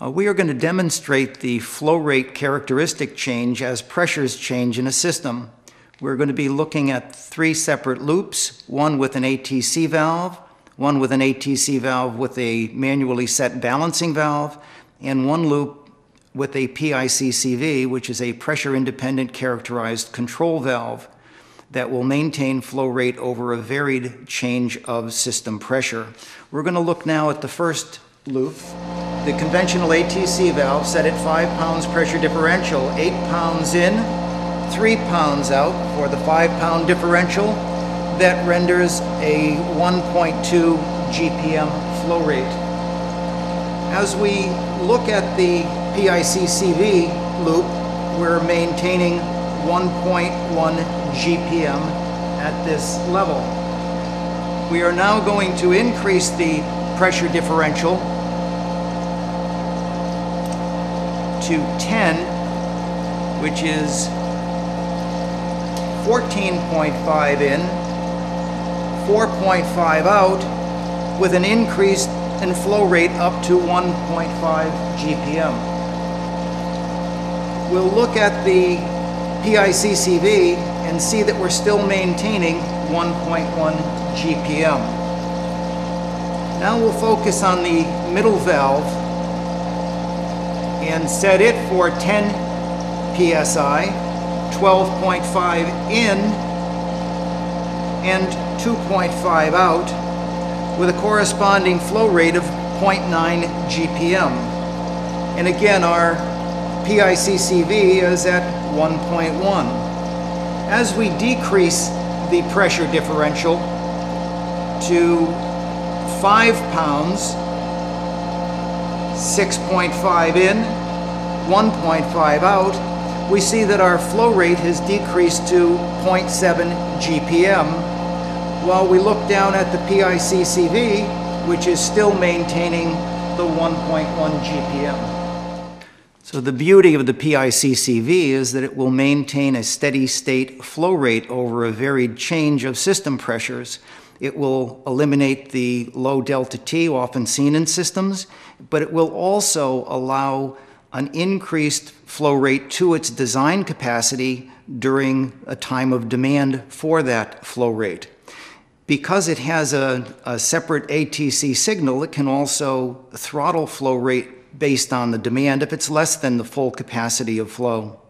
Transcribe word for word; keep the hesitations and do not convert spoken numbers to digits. Uh, we are going to demonstrate the flow rate characteristic change as pressures change in a system. We're going to be looking at three separate loops, one with an A T C valve, one with an A T C valve with a manually set balancing valve, and one loop with a P I C C V, which is a pressure-independent characterized control valve that will maintain flow rate over a varied change of system pressure. We're going to look now at the first loop. The conventional A T C valve set at five pounds pressure differential, eight pounds in, three pounds out for the five pound differential. That renders a one point two G P M flow rate. As we look at the P I C C V loop, we're maintaining one point one G P M at this level. We are now going to increase the pressure differential to ten, which is fourteen point five in, four point five out, with an increase in flow rate up to one point five G P M. We'll look at the P I C C V and see that we're still maintaining one point one G P M. Now we'll focus on the middle valve and set it for ten P S I. twelve point five in and two point five out, with a corresponding flow rate of zero point nine G P M. And again, our P I C C V is at one point one. As we decrease the pressure differential to five pounds, six point five in, one point five out, we see that our flow rate has decreased to zero point seven G P M, while we look down at the P I C C V, which is still maintaining the one point one G P M. So the beauty of the P I C C V is that it will maintain a steady state flow rate over a varied change of system pressures. It will eliminate the low delta T often seen in systems, but it will also allow an increased flow rate to its design capacity during a time of demand for that flow rate. Because it has a, a separate A T C signal, it can also throttle flow rate based on the demand if it's less than the full capacity of flow.